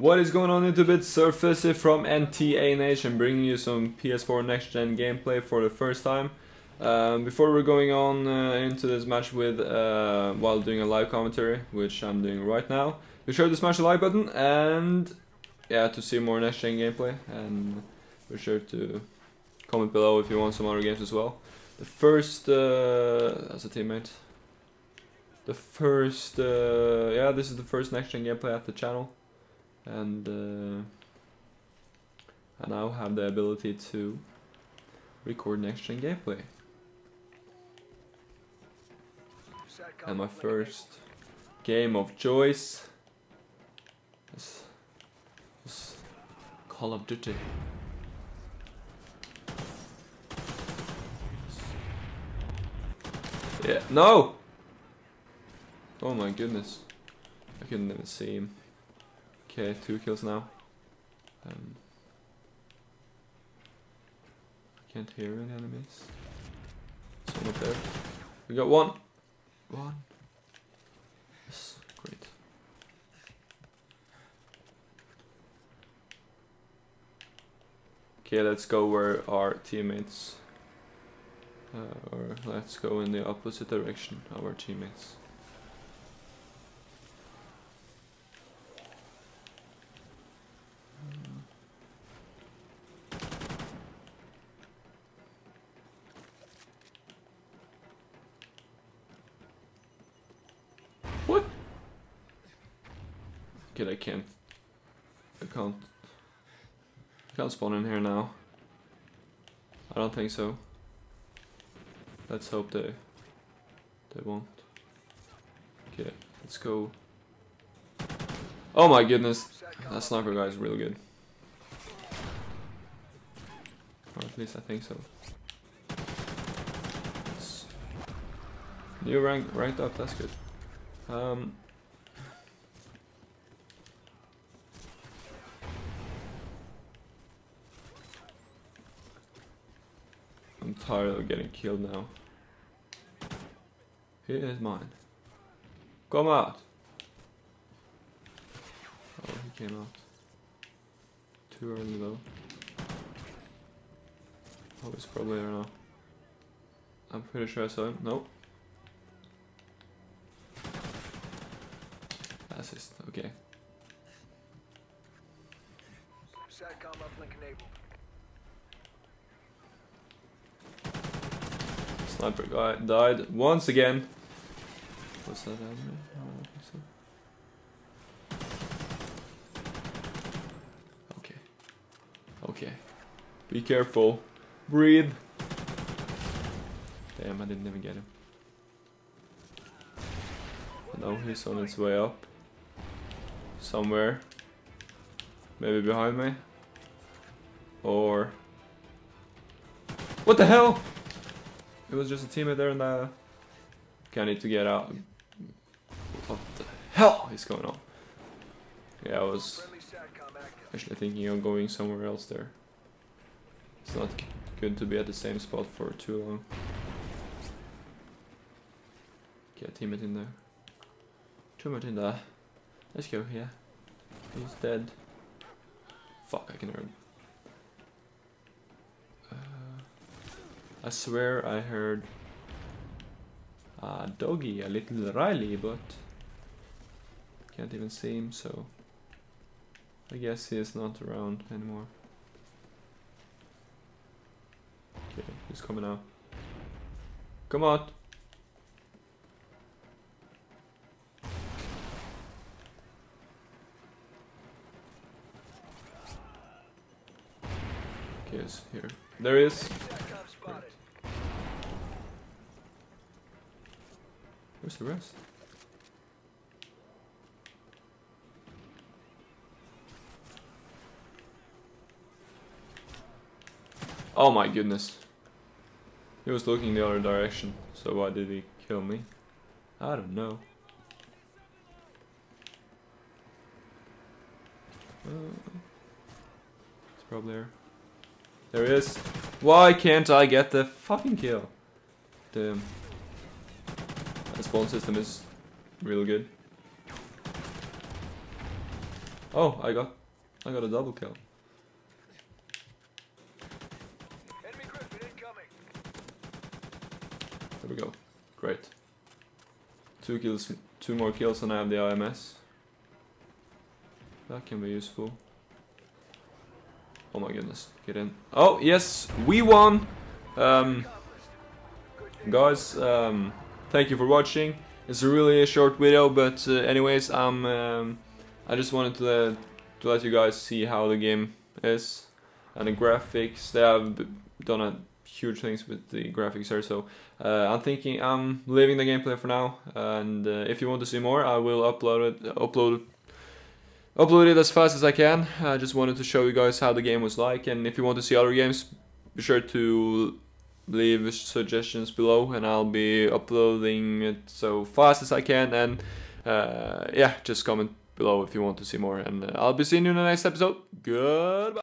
What is going on, Intubits? Surface from NTA Nation, bringing you some PS4 next gen gameplay for the first time. Before we're going on into this match with while doing a live commentary, which I'm doing right now, be sure to smash the like button and yeah, to see more next gen gameplay, and be sure to comment below if you want some other games as well. The first as a teammate. The first yeah, this is the first next gen gameplay at the channel. And I now have the ability to record next gen gameplay. And my first game of choice is Call of Duty. Yeah, no! Oh my goodness. I couldn't even see him. Okay, 2 kills now. I can't hear any enemies. Someone up there. We got one. One. Yes, great. Okay, let's go where our teammates. Or let's go in the opposite direction of our teammates. What? Okay, I can't spawn in here now. I don't think so. Let's hope they won't. Okay, let's go. Oh my goodness, that sniper guy is real good. Or at least I think so. It's new ranked up, that's good. I'm tired of getting killed now. Here is mine. Come out! Oh, he came out. Too early though. Oh, it's probably there now. I'm pretty sure I saw him. Nope. Assist, okay. Satcom uplink enabled. Sniper guy died once again. What's that down here? I don't think so. Okay. Okay. Be careful. Breathe. Damn, I didn't even get him. Now he's on his way up. Somewhere, maybe behind me, or what the hell? It was just a teammate there, and okay, I need to get out. What the hell is going on? Yeah, I was actually thinking of going somewhere else there. It's not good to be at the same spot for too long. Okay, teammate in there. Teammate in there. Let's go here. He's dead. Fuck, I can hear him. I swear I heard a doggy, a little Riley, but can't even see him, so I guess he is not around anymore. Okay, he's coming out. Come on! Yes, here. There he is. Great. Where's the rest? Oh my goodness. He was looking the other direction, so why did he kill me? I don't know. It's probably there. There he is. Why can't I get the fucking kill? Damn. That spawn system is real good. Oh, I got a double kill. Enemy Griffin incoming. There we go. Great. 2 kills, 2 more kills, and I have the IMS. That can be useful. Oh my goodness, get in. Oh yes, we won. Guys, thank you for watching. It's a really short video, but anyways, I just wanted to let you guys see how the game is and the graphics. They have done huge things with the graphics here, so I'm leaving the gameplay for now. And if you want to see more, I will upload it as fast as I can. I just wanted to show you guys how the game was like, and if you want to see other games, be sure to leave suggestions below, and I'll be uploading it so fast as I can. And yeah, just comment below if you want to see more, and I'll be seeing you in the next episode. Goodbye.